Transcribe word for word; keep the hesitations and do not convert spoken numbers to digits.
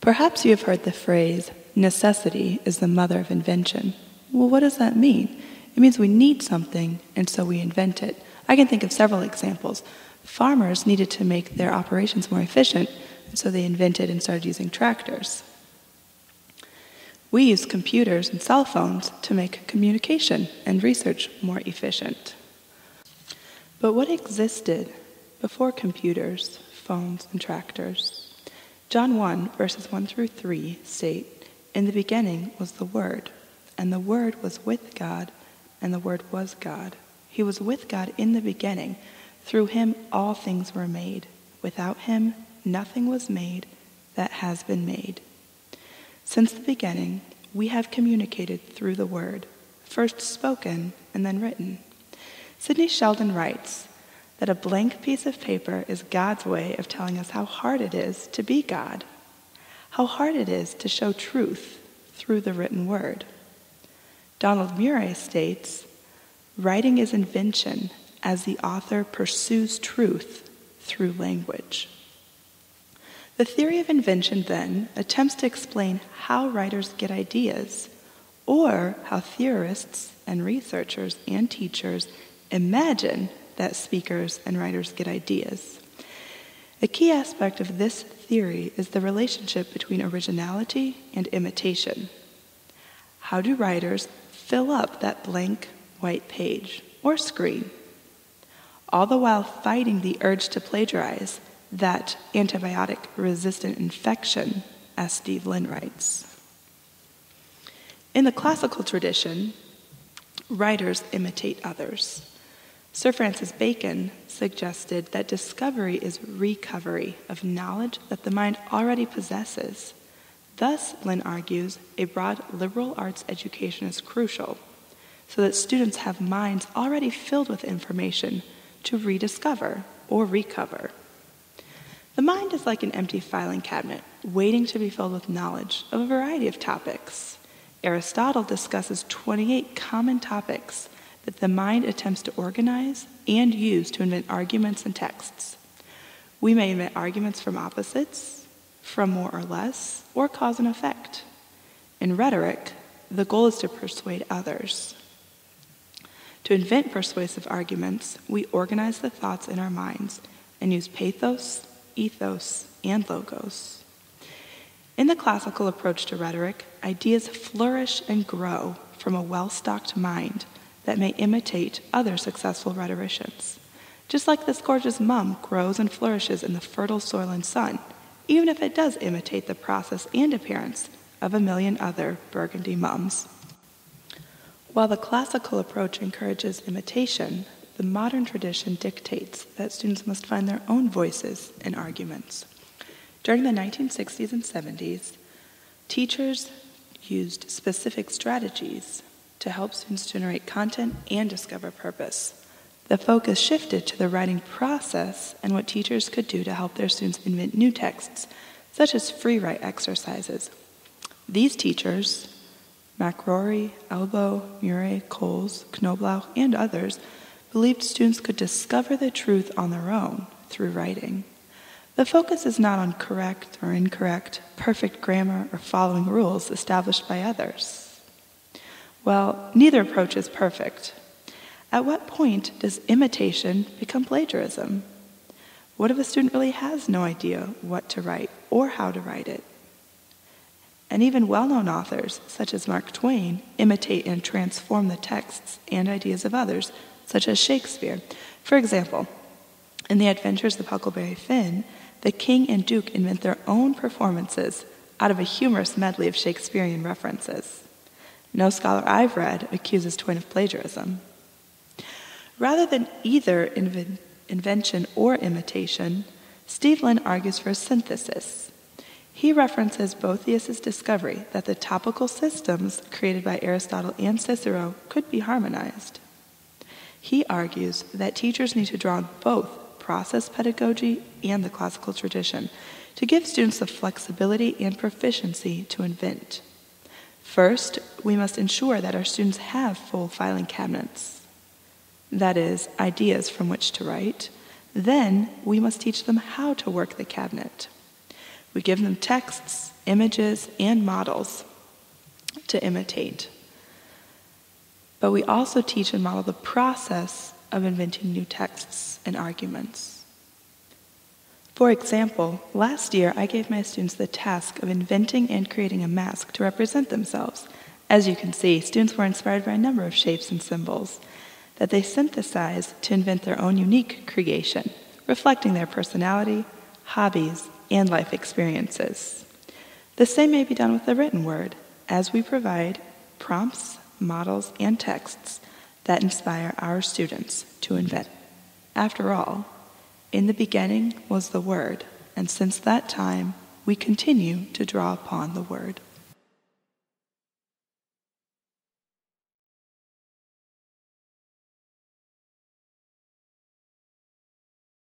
Perhaps you have heard the phrase, necessity is the mother of invention. Well, what does that mean? It means we need something, and so we invent it. I can think of several examples. Farmers needed to make their operations more efficient, and so they invented and started using tractors. We use computers and cell phones to make communication and research more efficient. But what existed before computers, phones, and tractors? John one, verses one through three state, "In the beginning was the Word, and the Word was with God, and the Word was God. He was with God in the beginning. Through him all things were made. Without him nothing was made that has been made." Since the beginning, we have communicated through the Word, first spoken and then written. Sydney Sheldon writes that a blank piece of paper is God's way of telling us how hard it is to be God, how hard it is to show truth through the written Word. Donald Murray states, "Writing is invention as the author pursues truth through language." The theory of invention, then, attempts to explain how writers get ideas, or how theorists and researchers and teachers imagine that speakers and writers get ideas. A key aspect of this theory is the relationship between originality and imitation. How do writers fill up that blank white page or screen, all the while fighting the urge to plagiarize, that antibiotic-resistant infection, as Steve Lynn writes. In the classical tradition, writers imitate others. Sir Francis Bacon suggested that discovery is recovery of knowledge that the mind already possesses. Thus, Lynn argues, a broad liberal arts education is crucial, so that students have minds already filled with information to rediscover or recover. The mind is like an empty filing cabinet, waiting to be filled with knowledge of a variety of topics. Aristotle discusses twenty-eight common topics that the mind attempts to organize and use to invent arguments and texts. We may invent arguments from opposites, from more or less, or cause and effect. In rhetoric, the goal is to persuade others. To invent persuasive arguments, we organize the thoughts in our minds and use pathos, ethos, and logos. In the classical approach to rhetoric, ideas flourish and grow from a well-stocked mind that may imitate other successful rhetoricians. Just like this gorgeous mum grows and flourishes in the fertile soil and sun, even if it does imitate the process and appearance of a million other burgundy mums. While the classical approach encourages imitation, the modern tradition dictates that students must find their own voices in arguments. During the nineteen sixties and seventies, teachers used specific strategies to help students generate content and discover purpose. The focus shifted to the writing process and what teachers could do to help their students invent new texts, such as free write exercises. These teachers, Macrorie, Elbow, Murray, Coles, Knoblauch, and others, believed students could discover the truth on their own through writing. The focus is not on correct or incorrect, perfect grammar, or following rules established by others. Well, neither approach is perfect. At what point does imitation become plagiarism? What if a student really has no idea what to write or how to write it? And even well-known authors, such as Mark Twain, imitate and transform the texts and ideas of others, such as Shakespeare. For example, in The Adventures of Huckleberry Finn, the king and duke invent their own performances out of a humorous medley of Shakespearean references. No scholar I've read accuses Twain of plagiarism. Rather than either inven- invention or imitation, Steve Lynn argues for a synthesis. He references Boethius' discovery that the topical systems created by Aristotle and Cicero could be harmonized. He argues that teachers need to draw on both process pedagogy and the classical tradition to give students the flexibility and proficiency to invent. First, we must ensure that our students have full filing cabinets, that is, ideas from which to write. Then, we must teach them how to work the cabinet. We give them texts, images, and models to imitate. But we also teach and model the process of inventing new texts and arguments. For example, last year I gave my students the task of inventing and creating a mask to represent themselves. As you can see, students were inspired by a number of shapes and symbols that they synthesized to invent their own unique creation, reflecting their personality, hobbies, and life experiences. The same may be done with the written word, as we provide prompts, models, and texts that inspire our students to invent. After all, in the beginning was the Word, and since that time, we continue to draw upon the Word.